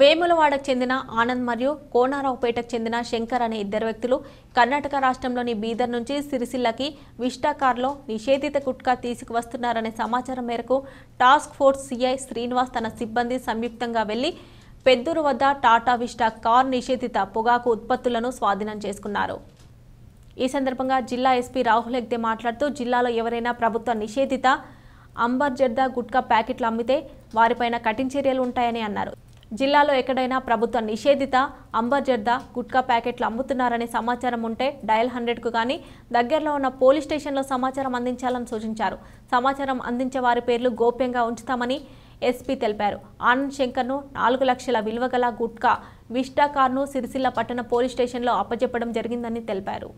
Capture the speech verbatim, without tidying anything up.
వేములవాడకు చెందిన ఆనంద్ మరియు కోనారావుపేటకు చెందిన శంకర్ అనే ఇద్దరు వ్యక్తులు కర్ణాటక రాష్ట్రంలోని బీదర్ నుంచి సిరిసిల్లకి విష్టాకార్లో నిషేధిత గుట్కా తీసుకువస్తున్నారనే సమాచారం మేరకు టాస్క్ ఫోర్స్ సిఐ శ్రీనివాస్ తన సిబ్బంది సంయుక్తంగా వెళ్లి పెద్దూరు వద్ద టాటా విష్టా కార్ నిషేధిత పొగాకు ఉత్పత్తులను స్వాధీనం చేసుకున్నారు. ఈ సందర్భంగా జిల్లా ఎస్పీ రాహుల్ హెగ్డే మాట్లాడుతూ జిల్లాలో ఎవరైనా ప్రభుత్వ నిషేధిత అంబర్ జర్దా గుట్కా ప్యాకెట్లు అమ్మితే వారిపైన కఠిన చర్యలు ఉంటాయని అన్నారు. జిల్లాలో ఎక్కడైనా ప్రభుత్వ నిషేధిత అంబర్ జర్దా గుట్కా ప్యాకెట్లు అమ్ముతున్నారనే సమాచారం ఉంటే డయల్ హండ్రెడ్కు కానీ దగ్గరలో ఉన్న పోలీస్ స్టేషన్లో సమాచారం అందించాలని సూచించారు. సమాచారం అందించే వారి పేర్లు గోప్యంగా ఉంచుతామని ఎస్పీ తెలిపారు. ఆనంద్ శంకర్ను నాలుగు లక్షల విలువ గల గుట్కా విష్టాకార్ను సిరిసిల్ల పట్టణ పోలీస్ స్టేషన్లో అప్పజెప్పడం జరిగిందని తెలిపారు.